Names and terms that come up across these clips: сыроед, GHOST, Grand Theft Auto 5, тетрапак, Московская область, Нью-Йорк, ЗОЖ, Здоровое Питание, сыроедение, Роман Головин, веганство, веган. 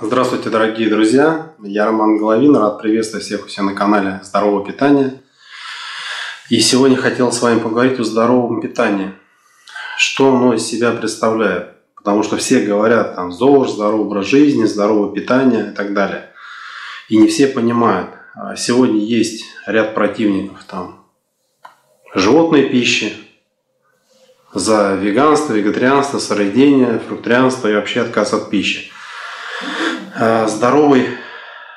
Здравствуйте, дорогие друзья! Я Роман Головин, рад приветствовать всех у себя на канале Здоровое Питание. И сегодня хотел с вами поговорить о здоровом питании. Что оно из себя представляет? Потому что все говорят там ЗОЖ, здоровый образ жизни, здоровое питание и так далее. И не все понимают. Сегодня есть ряд противников там животной пищи, за веганство, вегетарианство, сыроедение, фрукторианство и вообще отказ от пищи. Здоровый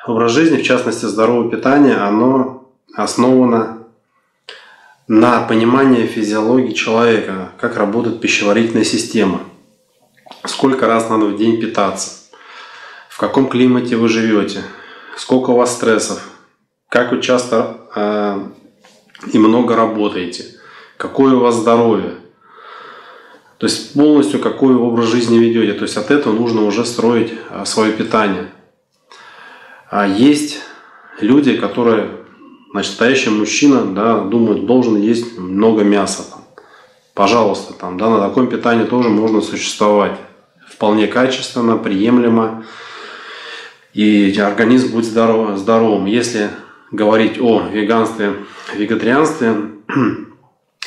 образ жизни, в частности здоровое питание, оно основано на понимании физиологии человека, как работает пищеварительная система, сколько раз надо в день питаться, в каком климате вы живете, сколько у вас стрессов, как вы часто и много работаете, какое у вас здоровье. То есть полностью какой образ жизни ведете. То есть от этого нужно уже строить свое питание. А есть люди, которые, значит, настоящий мужчина, да, думают, должен есть много мяса. Пожалуйста, там, да, на таком питании тоже можно существовать. Вполне качественно, приемлемо. И организм будет здоровым. Если говорить о веганстве, вегетарианстве,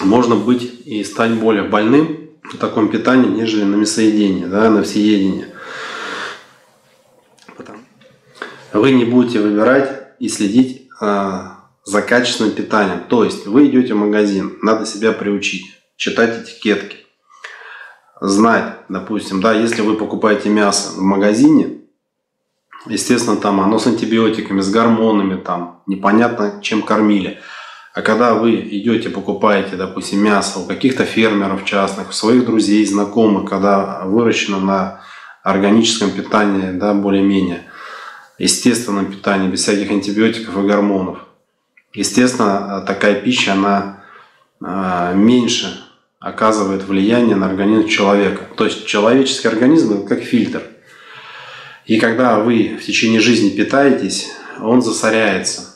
можно быть и стать более больным в таком питании, нежели на мясоедении, да, на всеедении. Вы не будете выбирать и следить за качественным питанием. То есть вы идете в магазин, надо себя приучить, читать этикетки, знать, допустим, да, если вы покупаете мясо в магазине, естественно, там оно с антибиотиками, с гормонами, там непонятно чем кормили. А когда вы идете, покупаете, допустим, мясо у каких-то фермеров частных, у своих друзей, знакомых, когда выращено на органическом питании, да, более-менее, естественном питании, без всяких антибиотиков и гормонов, естественно, такая пища, она меньше оказывает влияние на организм человека. То есть человеческий организм – это как фильтр. И когда вы в течение жизни питаетесь, он засоряется.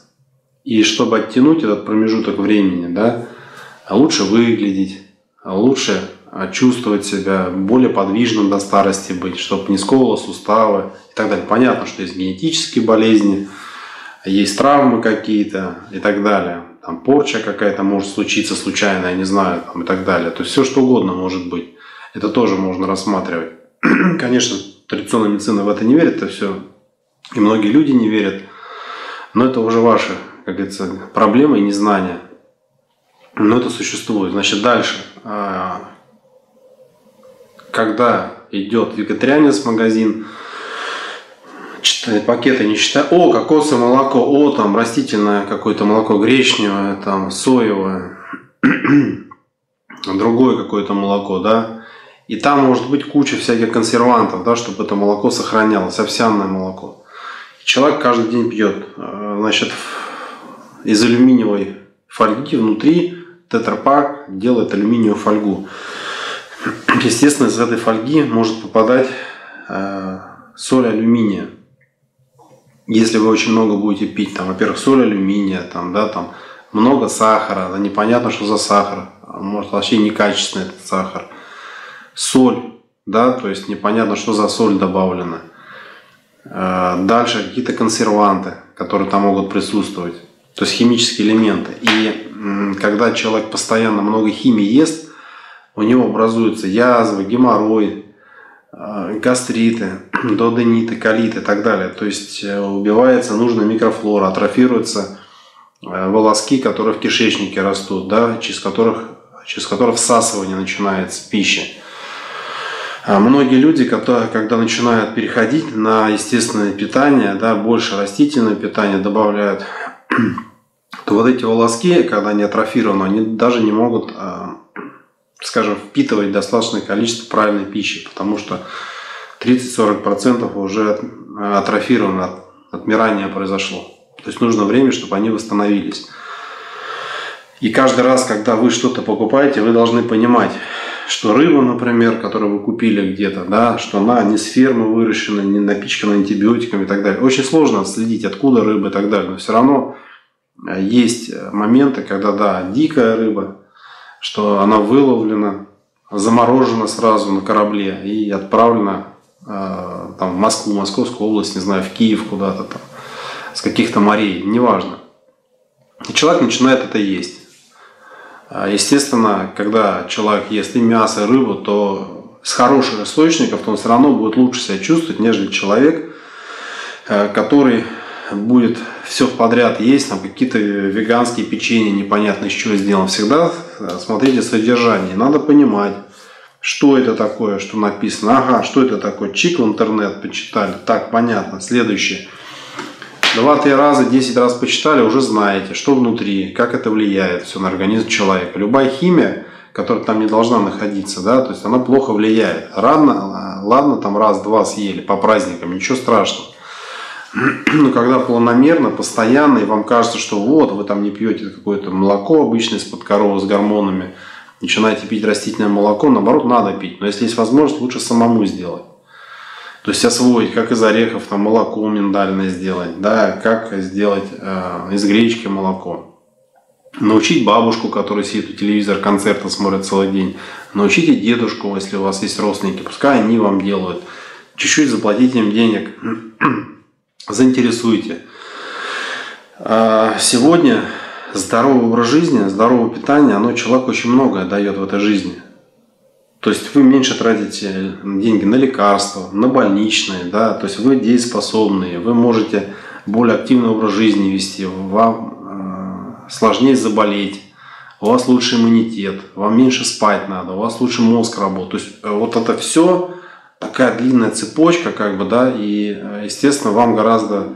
И чтобы оттянуть этот промежуток времени, да, лучше выглядеть, лучше чувствовать себя, более подвижным до старости быть, чтобы не сковывало суставы и так далее. Понятно, что есть генетические болезни, есть травмы какие-то и так далее. Там порча какая-то может случиться случайно, я не знаю, там, и так далее. То есть все что угодно может быть. Это тоже можно рассматривать. Конечно, традиционная медицина в это не верит, это все. И многие люди не верят. Но это уже ваши, как говорится, проблемы и незнания. Но это существует. Значит, дальше. Когда идет вегетарианец в магазин, пакеты не считают. О, кокосовое молоко, о, там растительное какое-то молоко, гречневое, там соевое, другое какое-то молоко, да. И там может быть куча всяких консервантов, да, чтобы это молоко сохранялось, овсяное молоко. Человек каждый день пьет, значит, из алюминиевой фольги внутри тетрапак делает алюминиевую фольгу. Естественно, из этой фольги может попадать соль алюминия. Если вы очень много будете пить, там, во-первых, соль алюминия, там, да, там много сахара, да, непонятно, что за сахар, может вообще некачественный этот сахар. Соль, да, то есть непонятно, что за соль добавлена. Дальше какие-то консерванты, которые там могут присутствовать. То есть химические элементы. И когда человек постоянно много химии ест, у него образуются язвы, геморрой, гастриты, дуодениты, колиты и так далее. То есть убивается нужная микрофлора, атрофируются волоски, которые в кишечнике растут, да, через которых всасывание начинается пищи. Многие люди, когда начинают переходить на естественное питание, да, больше растительное питание добавляют, то вот эти волоски, когда они атрофированы, они даже не могут, скажем, впитывать достаточное количество правильной пищи, потому что 30-40% уже атрофировано, отмирание произошло. То есть нужно время, чтобы они восстановились. И каждый раз, когда вы что-то покупаете, вы должны понимать, что рыба, например, которую вы купили где-то, да, что она не с фермы выращена, не напичкана антибиотиками и так далее. Очень сложно отследить, откуда рыба и так далее. Но все равно есть моменты, когда, да, дикая рыба, что она выловлена, заморожена сразу на корабле и отправлена там, в Москву, Московскую область, не знаю, в Киев куда-то там, с каких-то морей, неважно. И человек начинает это есть. Естественно, когда человек ест и мясо, и рыбу, то с хороших источников то он все равно будет лучше себя чувствовать, нежели человек, который будет все подряд есть, там какие-то веганские печенья непонятно из чего сделаны. Всегда смотрите содержание, надо понимать, что это такое, что написано. Ага, что это такое, чик в интернет почитали, так, понятно, следующее. 2-3 раза, 10 раз почитали, уже знаете, что внутри, как это влияет все на организм человека. Любая химия, которая там не должна находиться, да, то есть она плохо влияет. Ладно, там раз-два съели по праздникам, ничего страшного. Но когда планомерно, постоянно, и вам кажется, что вот, вы там не пьете какое-то молоко обычное из-под коровы с гормонами, начинаете пить растительное молоко, наоборот, надо пить. Но если есть возможность, лучше самому сделать. То есть освоить, как из орехов там, молоко миндальное сделать, да, как сделать из гречки молоко. Научить бабушку, которая сидит у телевизора, концерты смотрит целый день. Научите дедушку, если у вас есть родственники, пускай они вам делают. Чуть-чуть заплатите им денег, заинтересуйте. Сегодня здоровый образ жизни, здоровое питание, оно человеку очень многое дает в этой жизни. То есть вы меньше тратите деньги на лекарства, на больничные, да, то есть вы дееспособные, вы можете более активный образ жизни вести, вам сложнее заболеть, у вас лучше иммунитет, вам меньше спать надо, у вас лучше мозг работает. То есть вот это все такая длинная цепочка, как бы, да, и естественно вам гораздо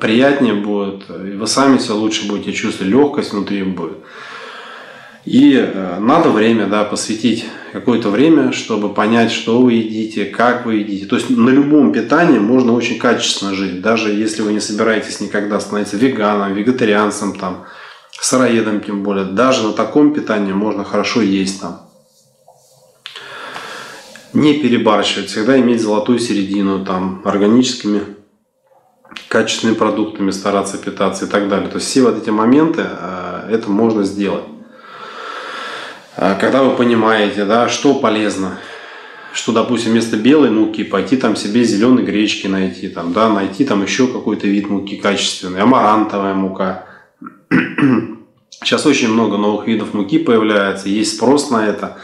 приятнее будет, и вы сами себя лучше будете чувствовать, легкость внутри будет. И надо время, да, посвятить какое-то время, чтобы понять, что вы едите, как вы едите. То есть на любом питании можно очень качественно жить. Даже если вы не собираетесь никогда становиться веганом, вегетарианцем, там, сыроедом тем более. Даже на таком питании можно хорошо есть. Там. Не перебарщивать, всегда иметь золотую середину, там, органическими качественными продуктами стараться питаться и так далее. То есть все вот эти моменты, это можно сделать. Когда вы понимаете, да, что полезно, что, допустим, вместо белой муки пойти там себе зеленой гречки найти, там, да, найти там еще какой-то вид муки качественный, амарантовая мука. Сейчас очень много новых видов муки появляется, есть спрос на это.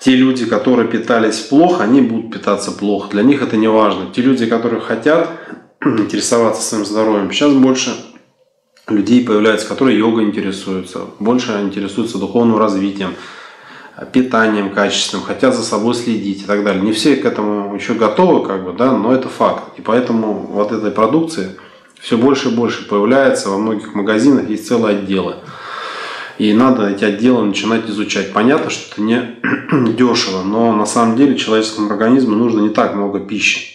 Те люди, которые питались плохо, они будут питаться плохо, для них это не важно. Те люди, которые хотят интересоваться своим здоровьем, сейчас больше людей появляются, которые йогой интересуются, больше интересуются духовным развитием, питанием качественным, хотят за собой следить и так далее. Не все к этому еще готовы, как бы, да, но это факт. И поэтому вот этой продукции все больше и больше появляется. Во многих магазинах есть целые отделы. И надо эти отделы начинать изучать. Понятно, что это не дешево, но на самом деле человеческому организму нужно не так много пищи.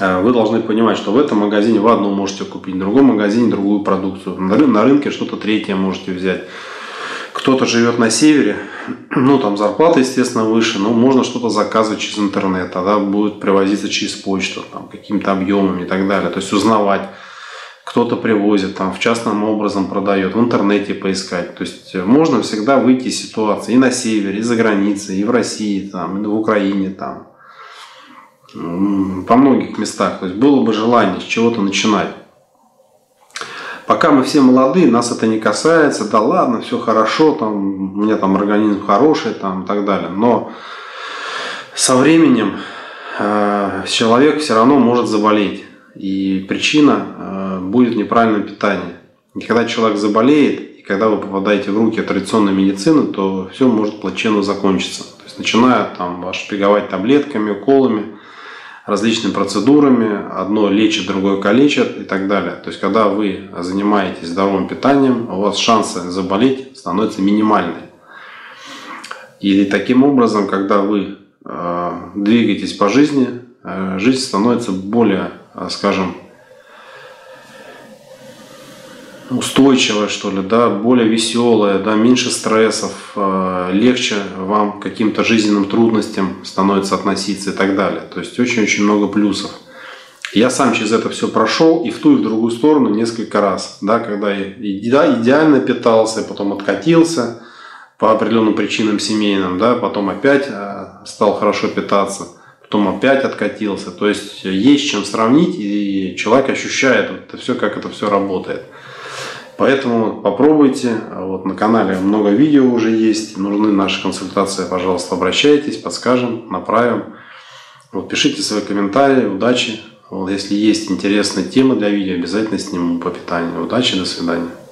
Вы должны понимать, что в этом магазине вы одну можете купить, в другом магазине другую продукцию, на рынке что-то третье можете взять. Кто-то живет на севере, ну там зарплата, естественно, выше, но можно что-то заказывать через интернет, тогда будет привозиться через почту, какими-то объемами и так далее. То есть узнавать, кто-то привозит, там, в частном образом продает, в интернете поискать. То есть можно всегда выйти из ситуации и на севере, и за границей, и в России, там, и в Украине, там. По многих местах, то есть было бы желание с чего-то начинать. Пока мы все молодые, нас это не касается, да ладно, все хорошо, там, у меня там организм хороший, там, и так далее. Но со временем человек все равно может заболеть, и причина будет неправильное питание. И когда человек заболеет, и когда вы попадаете в руки традиционной медицины, то все может плачевно закончиться. То есть начинают там, вас шпиговать таблетками, уколами, различными процедурами, одно лечит, другое калечит и так далее. То есть когда вы занимаетесь здоровым питанием, у вас шансы заболеть становятся минимальными. И таким образом, когда вы двигаетесь по жизни, жизнь становится более, скажем, устойчивая, что ли, да, более веселая, да, меньше стрессов, легче вам к каким-то жизненным трудностям становится относиться и так далее. То есть очень-очень много плюсов. Я сам через это все прошел и в ту, и в другую сторону несколько раз, да, когда я идеально питался, потом откатился по определенным причинам семейным, да, потом опять стал хорошо питаться. потом опять откатился. То есть есть чем сравнить, и человек ощущает вот это все, как это все работает. Поэтому попробуйте. Вот на канале много видео уже есть. Нужны наши консультации, пожалуйста, обращайтесь, подскажем, направим. Вот, пишите свои комментарии. Удачи. Вот, если есть интересные темы для видео, обязательно сниму по питанию. Удачи, до свидания.